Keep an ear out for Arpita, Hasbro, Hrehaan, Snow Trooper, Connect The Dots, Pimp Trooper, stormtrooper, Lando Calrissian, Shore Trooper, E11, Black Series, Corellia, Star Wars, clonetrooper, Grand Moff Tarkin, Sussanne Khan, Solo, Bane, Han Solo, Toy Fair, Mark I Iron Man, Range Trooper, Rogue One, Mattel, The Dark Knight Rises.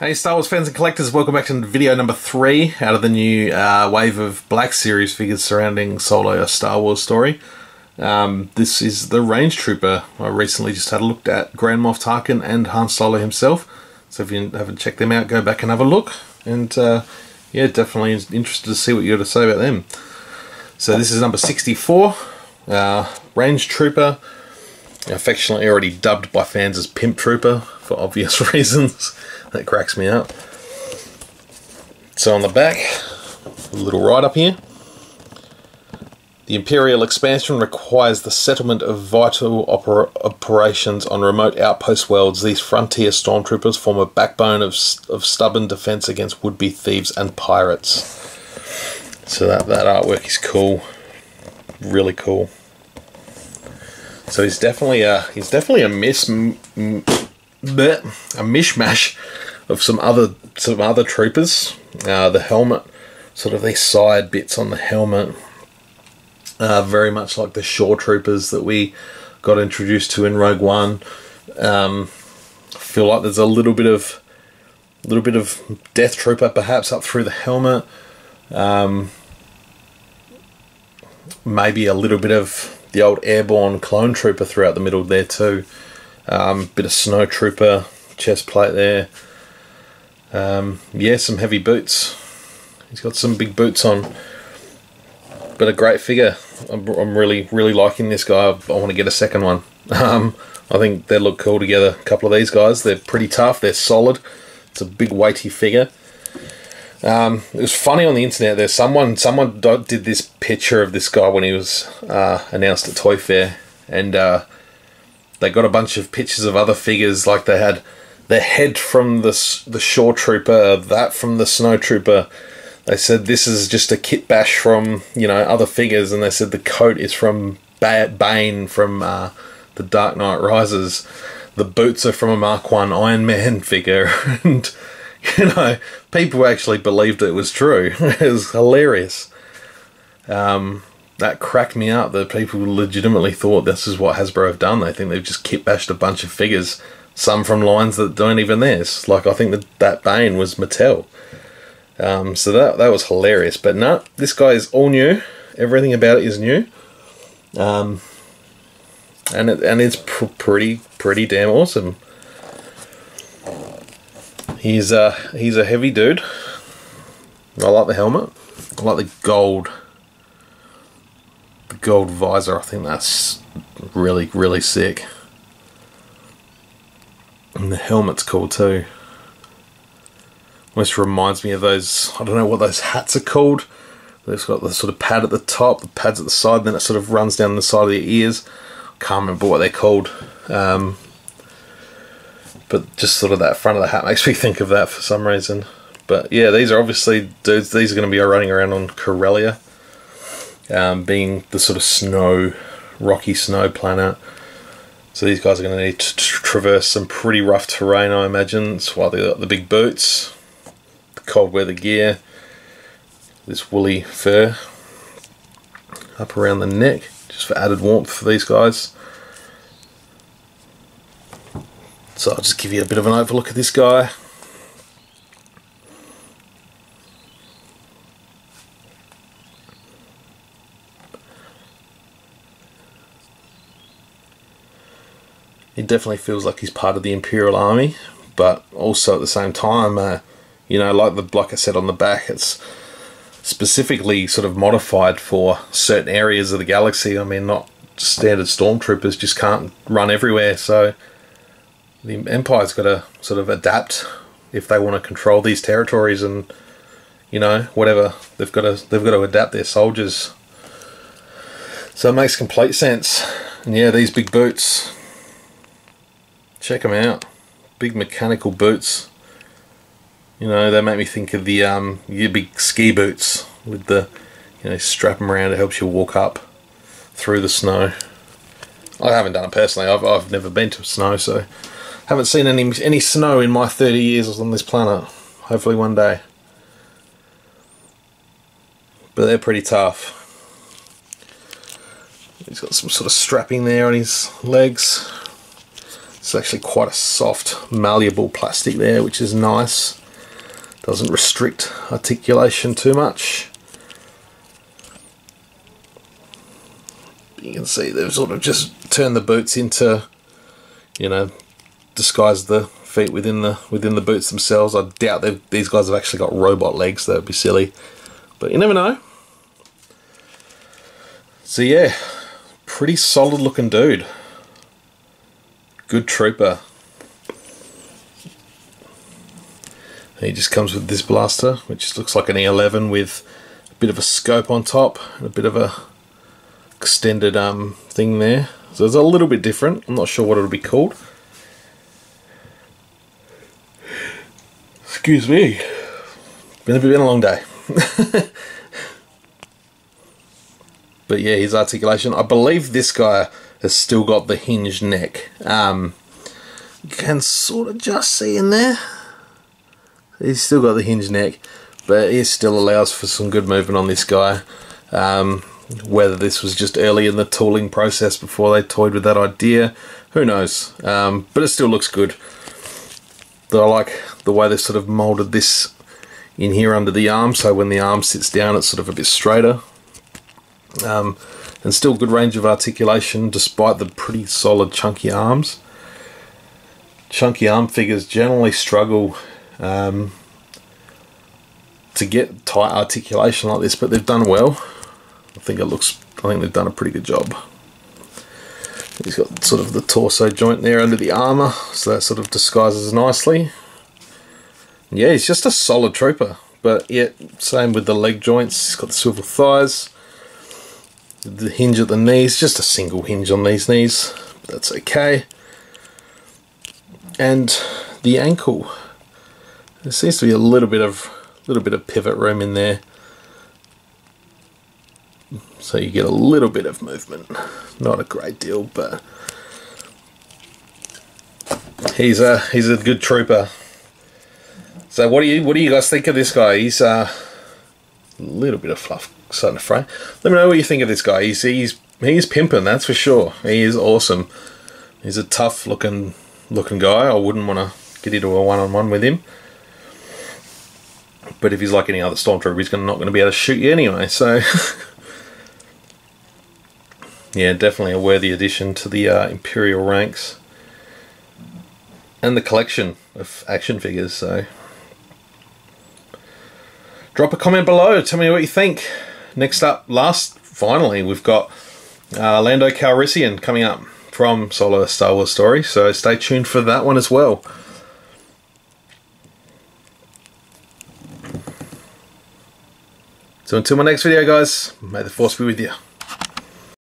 Hey Star Wars fans and collectors, welcome back to video number 3 out of the new wave of Black Series figures surrounding Solo, a Star Wars story. This is the Range Trooper. I recently just had a look at Grand Moff Tarkin and Han Solo himself, so if you haven't checked them out, go back and have a look. And yeah, definitely interested to see what you got to say about them. So this is number 64, Range Trooper, affectionately already dubbed by fans as Pimp Trooper for obvious reasons. That cracks me up. So on the back, a little write-up here. The Imperial expansion requires the settlement of vital operations on remote outpost worlds. These frontier stormtroopers form a backbone of stubborn defense against would-be thieves and pirates. So that artwork is cool. Really cool. So he's definitely a mishmash of some other troopers. The helmet, sort of these side bits on the helmet, very much like the Shore Troopers that we got introduced to in Rogue One. I feel like there's a little bit of Death Trooper perhaps up through the helmet. Maybe a little bit of the old airborne clone trooper throughout the middle there too. Bit of Snow Trooper chest plate there. Yeah, some heavy boots. He's got some big boots on, but a great figure. I'm really liking this guy. I want to get a second one. I think they look cool together. A couple of these guys, they're pretty tough, they're solid. It's a big weighty figure. It was funny on the internet. There's someone did this picture of this guy when he was announced at Toy Fair, and they got a bunch of pictures of other figures. Like they had the head from the Shore Trooper, that from the Snow Trooper. They said this is just a kit bash from, you know, other figures, and they said the coat is from Bane from The Dark Knight Rises. The boots are from a Mark I Iron Man figure, and you know, people actually believed it was true. It was hilarious. That cracked me up that people legitimately thought this is what Hasbro have done. They think they've just kit-bashed a bunch of figures, some from lines that aren't even theirs. Like, I think that Bane was Mattel. So that was hilarious. But no, this guy is all new. Everything about it is new. And it's pretty damn awesome. He's a heavy dude. I like the helmet. I like the gold visor. I think that's really sick. And the helmet's cool too. Almost reminds me of those, I don't know what those hats are called. They've got the sort of pad at the top, the pads at the side, and then it sort of runs down the side of the ears. Can't remember what they're called. But just sort of that front of the hat makes me think of that for some reason. But yeah, these are obviously dudes. These are going to be running around on Corellia, being the sort of rocky snow planet. So these guys are going to need to traverse some pretty rough terrain, I imagine. That's why they got the big boots, the cold weather gear, this woolly fur up around the neck, just for added warmth for these guys. So I'll just give you a bit of an overlook at this guy. It definitely feels like he's part of the Imperial Army, but also at the same time, you know, like I said on the back, it's specifically sort of modified for certain areas of the galaxy. I mean, not standard stormtroopers just can't run everywhere, so the Empire's got to sort of adapt if they want to control these territories, and you know, whatever, they've got to adapt their soldiers. So it makes complete sense. And yeah, these big boots, check them out. Big mechanical boots. You know, they make me think of the your big ski boots with the, you know, strap them around. It helps you walk up through the snow. I haven't done it personally. I've never been to snow, so. Haven't seen any snow in my 30 years on this planet. Hopefully one day. But they're pretty tough. He's got some sort of strapping there on his legs. It's actually quite a soft, malleable plastic there, which is nice. Doesn't restrict articulation too much. You can see they've sort of just turned the boots into, you know, disguise the feet within the boots themselves. I doubt these guys have actually got robot legs. That would be silly, but you never know. So yeah, pretty solid looking dude. Good trooper. And he just comes with this blaster, which looks like an E11 with a bit of a scope on top and a bit of a extended thing there. So it's a little bit different. I'm not sure what it'll be called. Excuse me. Been a long day. But yeah, his articulation. I believe this guy has still got the hinged neck. You can sort of just see in there. He's still got the hinged neck, but it still allows for some good movement on this guy. Whether this was just early in the tooling process before they toyed with that idea, who knows? But it still looks good. I like the way they've sort of molded this in here under the arm, so when the arm sits down it's sort of a bit straighter. And still good range of articulation despite the pretty solid chunky arms. Chunky arm figures generally struggle to get tight articulation like this, but they've done well. I think they've done a pretty good job. He's got sort of the torso joint there under the armour, so that sort of disguises nicely. Yeah, he's just a solid trooper, but yet same with the leg joints. He's got the swivel thighs, the hinge at the knees, just a single hinge on these knees, but that's okay. And the ankle, there seems to be a little bit of pivot room in there, so you get a little bit of movement. Not a great deal, but he's a good trooper. So what do you guys think of this guy? He's a little bit of fluff starting to fray. Let me know what you think of this guy. He's pimping, that's for sure. He is awesome. He's a tough looking guy. I wouldn't want to get into a one-on-one with him. But if he's like any other stormtrooper, he's not going to be able to shoot you anyway, so yeah, definitely a worthy addition to the Imperial ranks and the collection of action figures. So drop a comment below, tell me what you think. Next up, finally, we've got Lando Calrissian coming up from Solo, A Star Wars Story, so stay tuned for that one as well. So until my next video, guys, may the Force be with you.